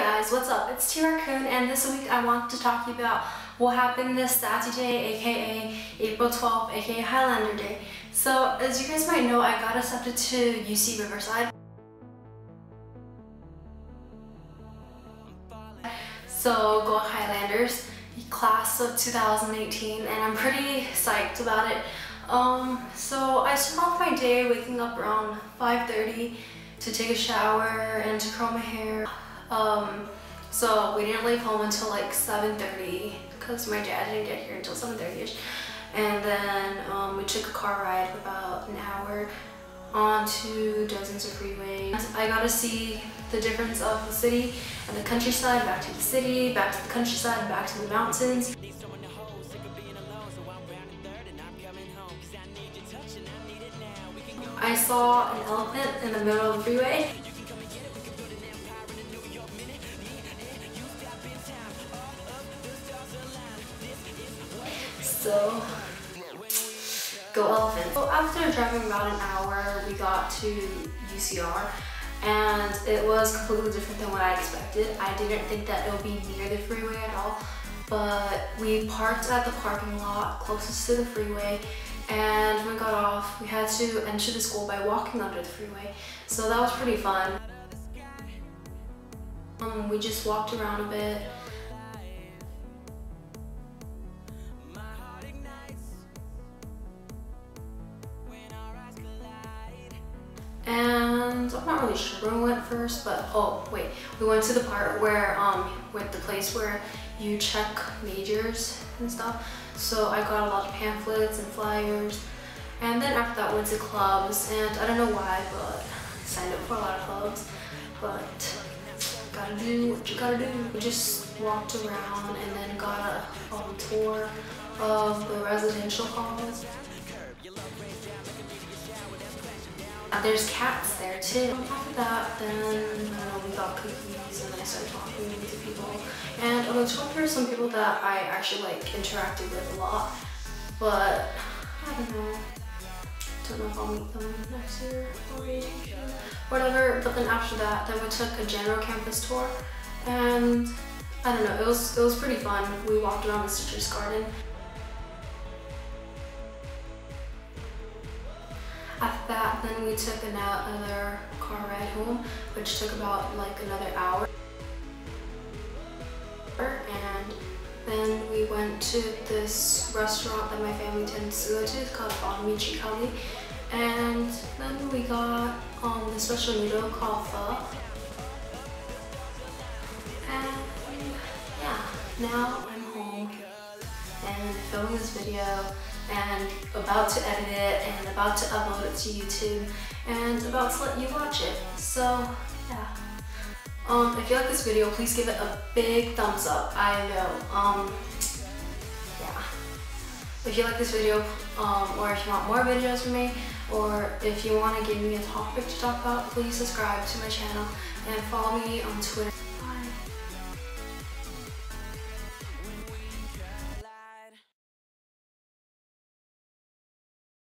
guys, what's up? It's T-Raccoon, and this week I want to talk to you about what happened this Saturday, aka April 12th, aka Highlander Day. So as you guys might know, I got accepted to UC Riverside. So go Highlanders, class of 2018, and I'm pretty psyched about it. So I start off my day waking up around 5:30 to take a shower and to curl my hair. So we didn't leave home until like 7:30 because my dad didn't get here until 7:30ish. And then we took a car ride for about an hour onto dozens of freeways. I got to see the difference of the city and the countryside, back to the city, back to the countryside, back to the mountains. I saw an elephant in the middle of the freeway. So, go elephant. So after driving about an hour, we got to UCR, and it was completely different than what I expected. I didn't think that it would be near the freeway at all, but we parked at the parking lot closest to the freeway, and when we got off, we had to enter the school by walking under the freeway. So that was pretty fun. We just walked around a bit. And I'm not really sure where we went first, but oh wait, we went to the part where with the place where you check majors and stuff. So I got a lot of pamphlets and flyers, and then after that went to clubs, and I don't know why, but I signed up for a lot of clubs. But gotta do what you gotta do. We just walked around and then got a tour of the residential halls. There's cats there too. After that, then we got cookies and I started talking to people. And on the tour, some people that I actually like interacted with a lot, but I don't know. If I'll meet them next year or whatever. But then after that, then we took a general campus tour, and I don't know. It was pretty fun. We walked around the citrus garden. After that, then we took another car ride home, which took about like another hour. And then we went to this restaurant that my family tends to go to. It's called Bon Michikali. And then we got the special noodle called pho. And yeah, now I'm home and filming this video, and about to edit it, and about to upload it to YouTube, and about to let you watch it. So yeah, if you like this video, please give it a big thumbs up. I know, yeah, if you like this video, or if you want more videos from me, or if you want to give me a topic to talk about, please subscribe to my channel and follow me on Twitter.